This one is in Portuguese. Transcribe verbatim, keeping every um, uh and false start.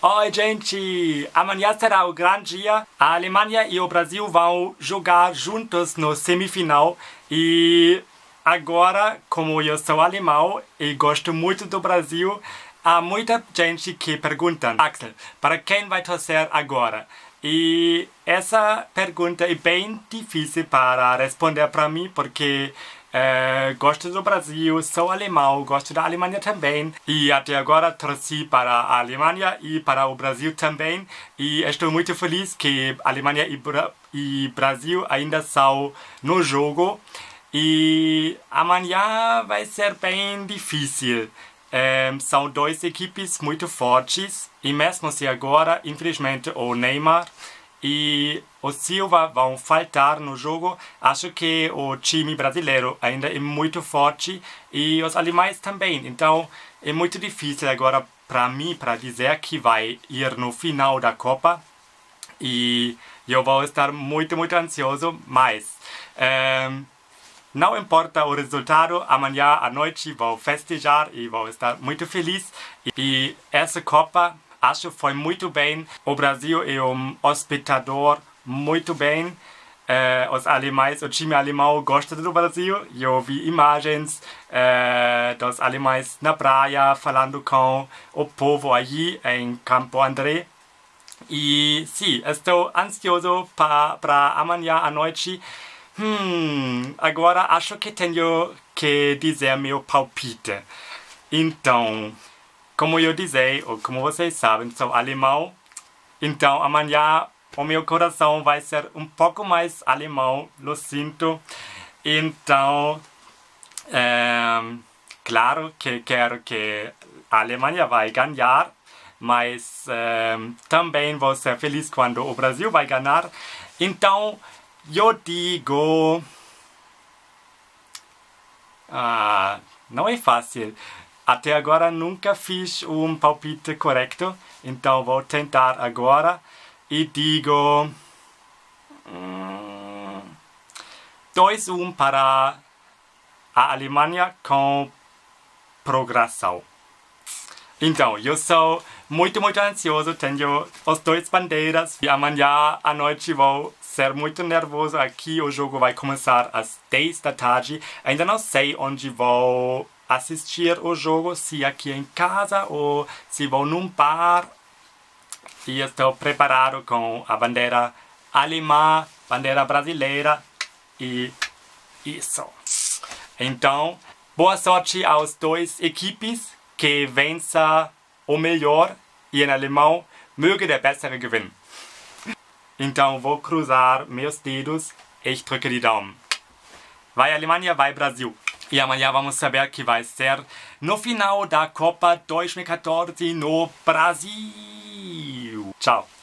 Oi gente, amanhã será o grande dia. A Alemanha e o Brasil vão jogar juntos no semifinal. E agora, como eu sou alemão e gosto muito do Brasil, há muita gente que pergunta: Axel, para quem vai torcer agora? E essa pergunta é bem difícil para responder para mim, porque Uh, gosto do Brasil, sou alemão, gosto da Alemanha também. E até agora torci para a Alemanha e para o Brasil também. E estou muito feliz que Alemanha e, Bra e Brasil ainda são no jogo. E amanhã vai ser bem difícil. Um, são duas equipes muito fortes. E mesmo se agora, infelizmente, o Neymar e o Silva vão faltar no jogo, acho que o time brasileiro ainda é muito forte e os alemães também. Então é muito difícil agora para mim para dizer que vai ir no final da Copa. E eu vou estar muito, muito ansioso, mas um, não importa o resultado, amanhã à noite vou festejar e vou estar muito feliz. E essa Copa, acho que foi muito bem. O Brasil é um hospedador muito bem. Uh, os alemães, o time alemão gosta do Brasil. Eu vi imagens uh, dos alemães na praia falando com o povo aí em Campo André. E sim, estou ansioso para amanhã à noite. Hum, agora acho que tenho que dizer meu palpite. Então, como eu disse, ou como vocês sabem, sou alemão. Então amanhã o meu coração vai ser um pouco mais alemão, eu sinto. Então, é, claro que quero que a Alemanha vai ganhar, mas é, também vou ser feliz quando o Brasil vai ganhar. Então, eu digo... Ah, não é fácil. Até agora nunca fiz um palpite correto, então vou tentar agora e digo hum, dois a um para a Alemanha com progressão. Então, eu sou muito, muito ansioso, tenho as duas bandeiras e amanhã à noite vou ser muito nervoso aqui. O jogo vai começar às dez da tarde, ainda não sei onde vou assistir o jogo, se aqui em casa ou se vou num bar. E estou preparado com a bandeira alemã, bandeira brasileira e isso. Então, boa sorte aos dois equipes, que vença o melhor e em alemão, möge der bessere gewinnen. Então vou cruzar meus dedos e drücke die Daumen. Vai Alemanha, vai Brasil. E amanhã vamos saber que vai ser no final da Copa dois mil e quatorze no Brasil. Tchau.